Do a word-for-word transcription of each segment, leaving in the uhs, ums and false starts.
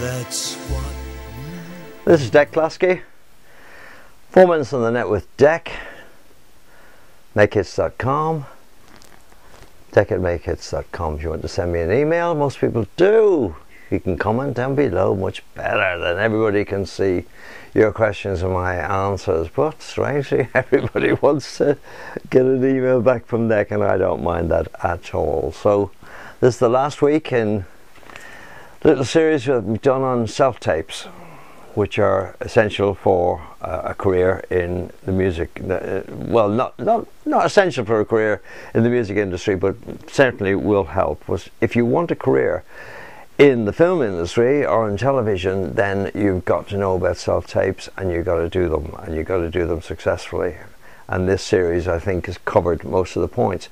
That's what. This is Dec Cluskey. Four minutes on the net with Dec. make hits dot com. Dec at make hits dot com if you want to send me an email. Most people do. You can comment down below. Much better than everybody can see your questions and my answers. But strangely, everybody wants to get an email back from Dec, and I don't mind that at all. So this is the last week in a little series that we've done on self-tapes, which are essential for uh, a career in the music, uh, well not, not not essential for a career in the music industry, but certainly will help. Was if you want a career in the film industry or in television, then you've got to know about self-tapes, and you've got to do them, and you've got to do them successfully. And this series, I think, has covered most of the points.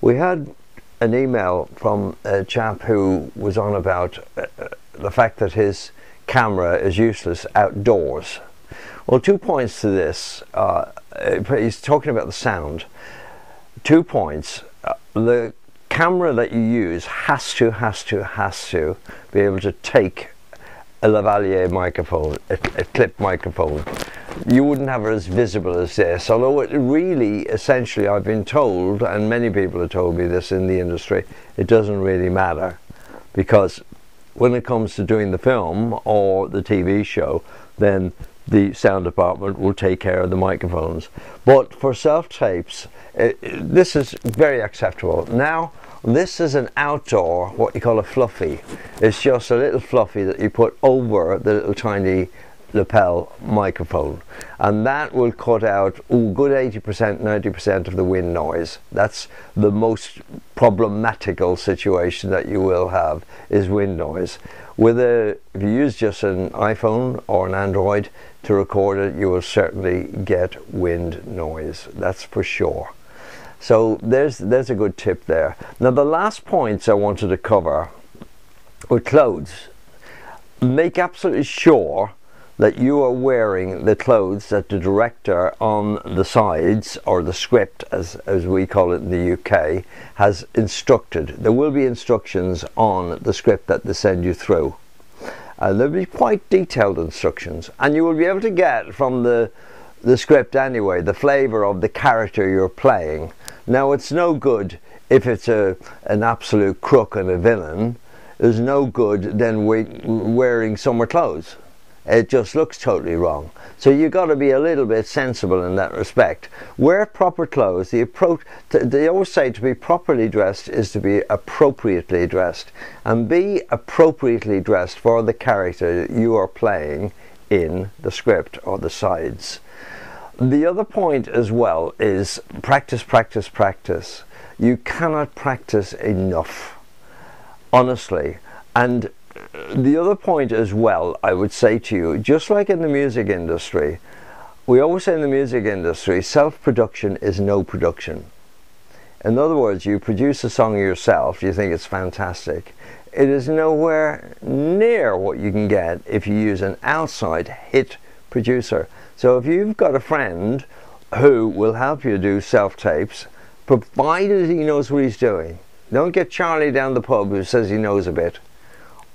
We had an email from a chap who was on about uh, the fact that his camera is useless outdoors. Well, two points to this. Uh, he's talking about the sound. Two points. Uh, the camera that you use has to, has to, has to be able to take a lavalier microphone, a, a clip microphone. You wouldn't have it as visible as this, although it really, essentially, I've been told, and many people have told me this in the industry, it doesn't really matter, because when it comes to doing the film or the T V show, then the sound department will take care of the microphones. But for self-tapes, this is very acceptable. Now, this is an outdoor, what you call a fluffy. It's just a little fluffy that you put over the little tiny lapel microphone, and that will cut out a good eighty percent, ninety percent of the wind noise. That's the most problematical situation that you will have, is wind noise. Whether if you use just an iPhone or an Android to record it, you will certainly get wind noise, that's for sure. So there's there's a good tip there. Now, the last points I wanted to cover were clothes. Make absolutely sure that you are wearing the clothes that the director on the sides, or the script as, as we call it in the U K, has instructed. There will be instructions on the script that they send you through. Uh, there will be quite detailed instructions, and you will be able to get from the, the script anyway, the flavour of the character you're playing. Now, it's no good if it's a, an absolute crook and a villain. There's no good then we, wearing summer clothes. It just looks totally wrong. So you've got to be a little bit sensible in that respect. Wear proper clothes. The approach, they always say to be properly dressed is to be appropriately dressed. And be appropriately dressed for the character you are playing in the script or the sides. The other point as well is practice, practice, practice. You cannot practice enough, honestly. And the other point as well, I would say to you, just like in the music industry, we always say in the music industry, self-production is no production. In other words, you produce a song yourself, you think it's fantastic. It is nowhere near what you can get if you use an outside hit producer. So if you've got a friend who will help you do self-tapes, provided he knows what he's doing. Don't get Charlie down the pub who says he knows a bit.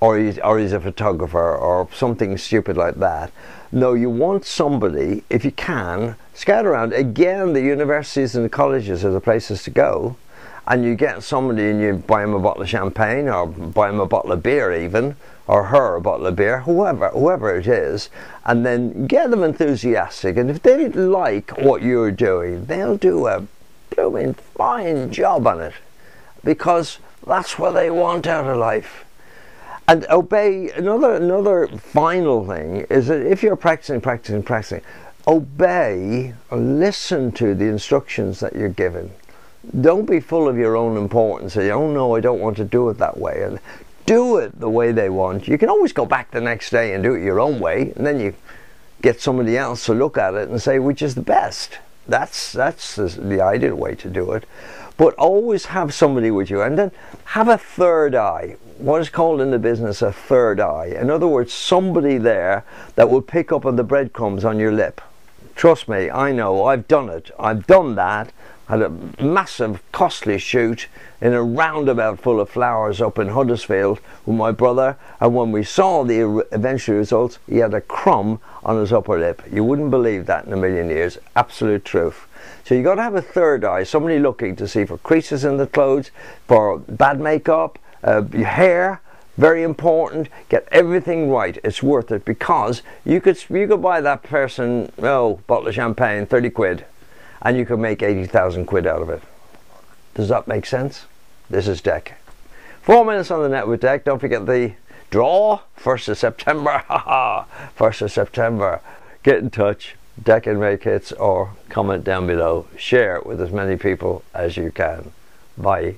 Or he's, or he's a photographer or something stupid like that. No, you want somebody, if you can, scout around. Again, the universities and the colleges are the places to go, and you get somebody and you buy him a bottle of champagne, or buy him a bottle of beer even, or her a bottle of beer, whoever, whoever it is, and then get them enthusiastic. And if they like what you're doing, they'll do a blooming fine job on it, because that's what they want out of life. And obey, another another final thing is that if you're practicing, practicing, practicing, obey or listen to the instructions that you're given. Don't be full of your own importance. Say, oh no, I don't want to do it that way. And do it the way they want. You can always go back the next day and do it your own way, and then you get somebody else to look at it and say which is the best. That's, that's the, the ideal way to do it. But always have somebody with you, and then have a third eye. What is called in the business a third eye. In other words, somebody there that will pick up on the breadcrumbs on your lip. Trust me, I know, I've done it. I've done that. had a massive costly shoot in a roundabout full of flowers up in Huddersfield with my brother, and when we saw the eventual results, he had a crumb on his upper lip. You wouldn't believe that in a million years. Absolute truth. So you got to have a third eye, somebody looking to see for creases in the clothes, for bad makeup, uh, hair. Very important. Get everything right. It's worth it, because you could you could buy that person oh bottle of champagne, thirty quid, and you could make eighty thousand quid out of it. Does that make sense? This is Dec. Four minutes on the net with Dec. Don't forget the draw. First of September. Haha. First of September. Get in touch. Dec and Make Hits, or comment down below. Share it with as many people as you can. Bye.